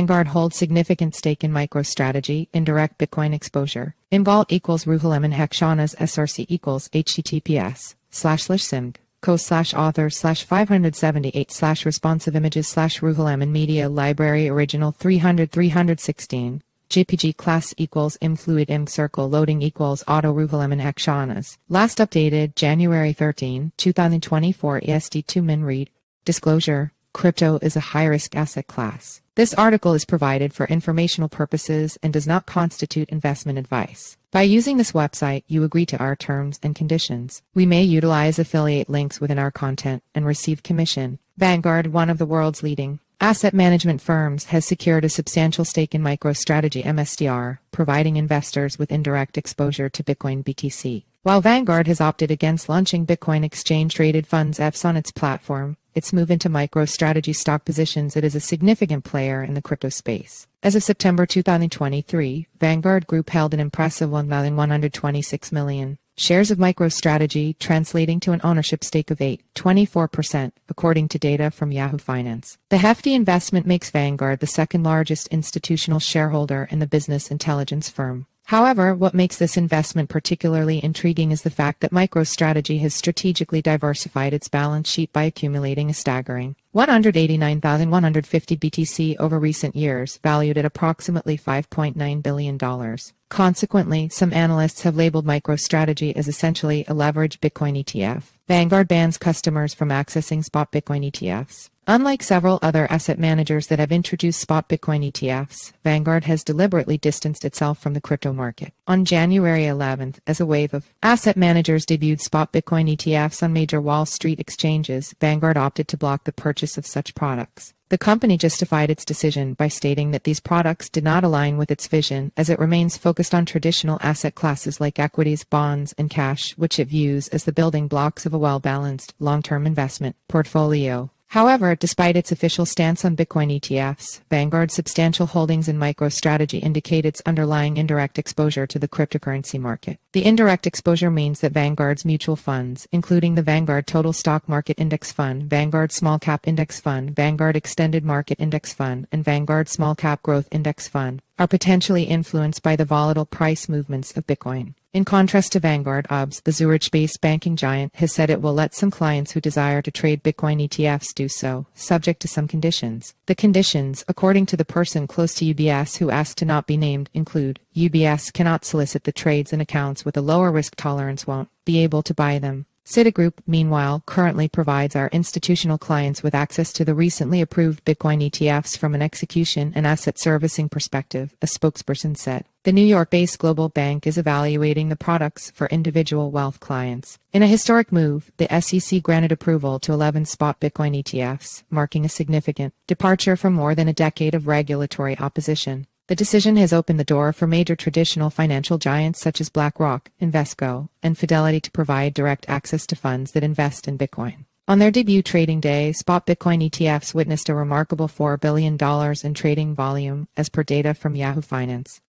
Vanguard holds significant stake in MicroStrategy, indirect Bitcoin exposure. Involved equals Ruholamin Haqshanas SRC equals https://symg.co/author/578/responsive images/Ruholamin Media Library Original 300-316. JPG class equals im fluid im circle loading equals auto Ruholamin Haqshanas. Last updated January 13, 2024 EST 2 min read. Disclosure, crypto is a high-risk asset class. This article is provided for informational purposes and does not constitute investment advice. By using this website, you agree to our terms and conditions. We may utilize affiliate links within our content and receive commission. Vanguard, one of the world's leading asset management firms, has secured a substantial stake in MicroStrategy MSDR, providing investors with indirect exposure to Bitcoin BTC. While Vanguard has opted against launching Bitcoin exchange-traded funds ETFs on its platform, its move into MicroStrategy stock positions it is a significant player in the crypto space. As of September 2023, Vanguard Group held an impressive 1,126 million shares of MicroStrategy, translating to an ownership stake of 8.24%, according to data from Yahoo Finance. The hefty investment makes Vanguard the second-largest institutional shareholder in the business intelligence firm. However, what makes this investment particularly intriguing is the fact that MicroStrategy has strategically diversified its balance sheet by accumulating a staggering 189,150 BTC over recent years, valued at approximately $5.9 billion. Consequently, some analysts have labeled MicroStrategy as essentially a leveraged Bitcoin ETF. Vanguard bans customers from accessing spot Bitcoin ETFs. Unlike several other asset managers that have introduced spot Bitcoin ETFs, Vanguard has deliberately distanced itself from the crypto market. On January 11th, as a wave of asset managers debuted spot Bitcoin ETFs on major Wall Street exchanges, Vanguard opted to block the purchase of such products. The company justified its decision by stating that these products did not align with its vision, as it remains focused on traditional asset classes like equities, bonds, and cash, which it views as the building blocks of a well-balanced, long-term investment portfolio. However, despite its official stance on Bitcoin ETFs, Vanguard's substantial holdings in MicroStrategy indicate its underlying indirect exposure to the cryptocurrency market. The indirect exposure means that Vanguard's mutual funds, including the Vanguard Total Stock Market Index Fund, Vanguard Small Cap Index Fund, Vanguard Extended Market Index Fund, and Vanguard Small Cap Growth Index Fund, are potentially influenced by the volatile price movements of Bitcoin. In contrast to Vanguard UBS, the Zurich-based banking giant has said it will let some clients who desire to trade Bitcoin ETFs do so, subject to some conditions. The conditions, according to the person close to UBS who asked to not be named, include: UBS cannot solicit the trades and accounts with a lower risk tolerance, won't be able to buy them. Citigroup, meanwhile, currently provides our institutional clients with access to the recently approved Bitcoin ETFs from an execution and asset servicing perspective, a spokesperson said. The New York-based global bank is evaluating the products for individual wealth clients. In a historic move, the SEC granted approval to 11 spot Bitcoin ETFs, marking a significant departure from more than a decade of regulatory opposition. The decision has opened the door for major traditional financial giants such as BlackRock, Invesco, and Fidelity to provide direct access to funds that invest in Bitcoin. On their debut trading day, spot Bitcoin ETFs witnessed a remarkable $4 billion in trading volume, as per data from Yahoo Finance.